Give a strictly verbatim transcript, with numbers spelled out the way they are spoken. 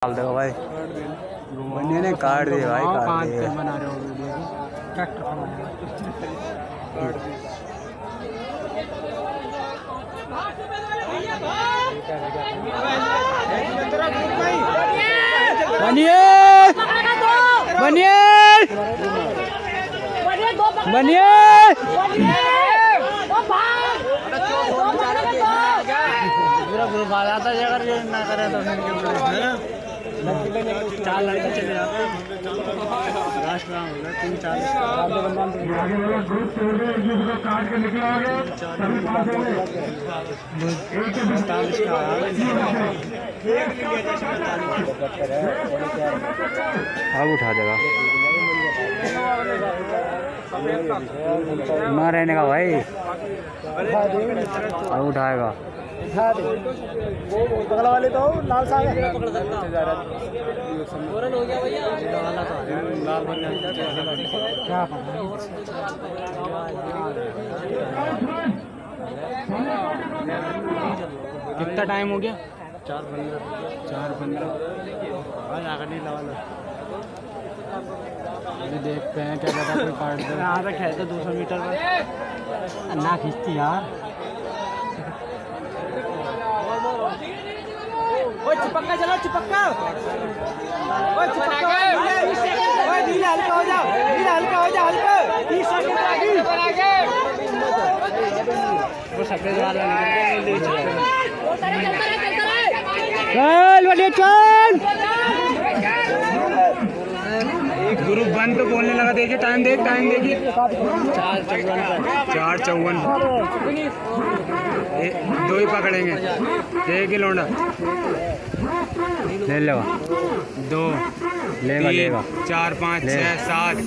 डाल दो भाई, मैंने काट दिया भाई, काट दिया बना रहे हो वीडियो काट। बनिए बनिए बनिए आता अगर ये ना करे तो चार लड़के चले जाते हैं राष्ट्र नाम होगा तीन चार काट के निकले आगे पैंतालीस का अब उठा देगा ना रहने का भाई अब उठाएगा बगला वाले तो लाल साहब है हो गया भैया लाल क्या कितना टाइम हो गया चार पंद्रह चार पंद्रह आगे नहीं लगा देखते हैं क्या पता रखे है तो दो सौ मीटर पर ना खींचती यार चिपक्का चलो चिपक्का ओए चिपक्का ओए धीरे हल्का हो जाओ धीरे हल्का हो जाओ हल्का तीस सेकंड आगे आगे वो सफेद वाला ले चल बढ़िया चल एक ग्रुप वन पे बोलने लगा देखिए टाइम देख टाइम देखिए चार चौवन चार चौवन दो ही पकड़ेंगे एक ही लौंडा ले लेगा दो लेगा लेगा चार पाँच छः सात।